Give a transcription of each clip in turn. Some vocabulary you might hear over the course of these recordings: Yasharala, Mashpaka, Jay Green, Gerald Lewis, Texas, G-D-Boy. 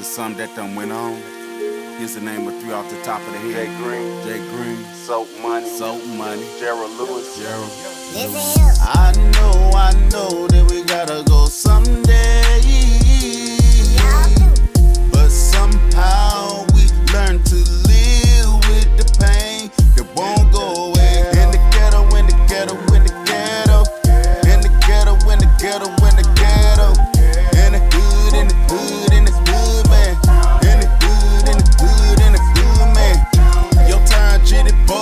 to something that done went on. Here's the name of three off the top of the head. Jay Green. Soap Money. Gerald Lewis. I know that we gotta go someday. But somehow we learn to live with the pain that won't go away. In the ghetto.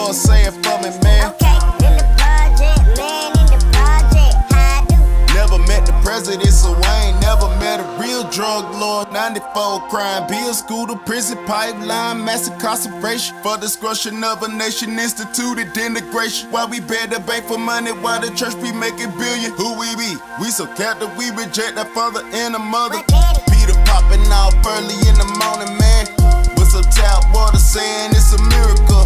Say it for me, man. Okay, in the project, how I do. Never met the president, so I ain't never met a real drug lord. 94 crime bills, school to prison pipeline, mass incarceration for destruction of a nation, instituted integration. Why we beg the bank for money, why the church be making billion? Who we be? We so captive, we reject our father and our mother. Peter popping off early in the morning, man. With some tap water saying it's a miracle.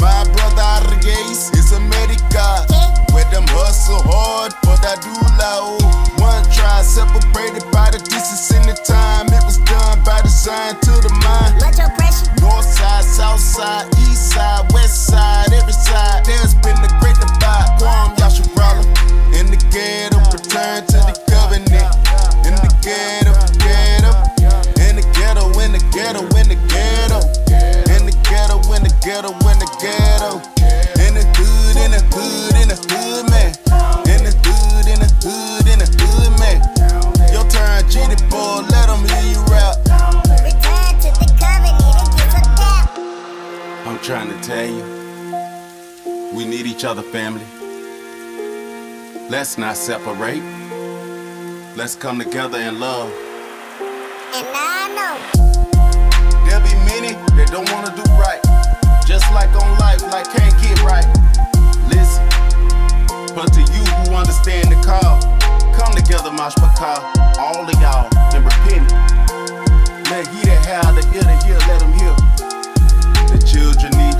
My brother is America, where them hustle hard for that do lao. One try separated by the distance in the time. It was done by design to the mind. North side, south side, east side, west side, every side. There's been a great divide. Guam, Yasharala. In the ghetto, return to the covenant. In the ghetto. In the ghetto. In the hood, man. In the hood, man. Your turn, G-D-Boy, let them hear you rap. Return to the covenant and get some cap. I'm trying to tell you, we need each other, family. Let's not separate. Let's come together in love. And I know there'll be many that don't want to do right. Just like on life, like can't get right. Listen, but to you who understand the call, come together, Mashpaka, all of y'all, and repent. Let he that have the ear to hear, let him hear. The children need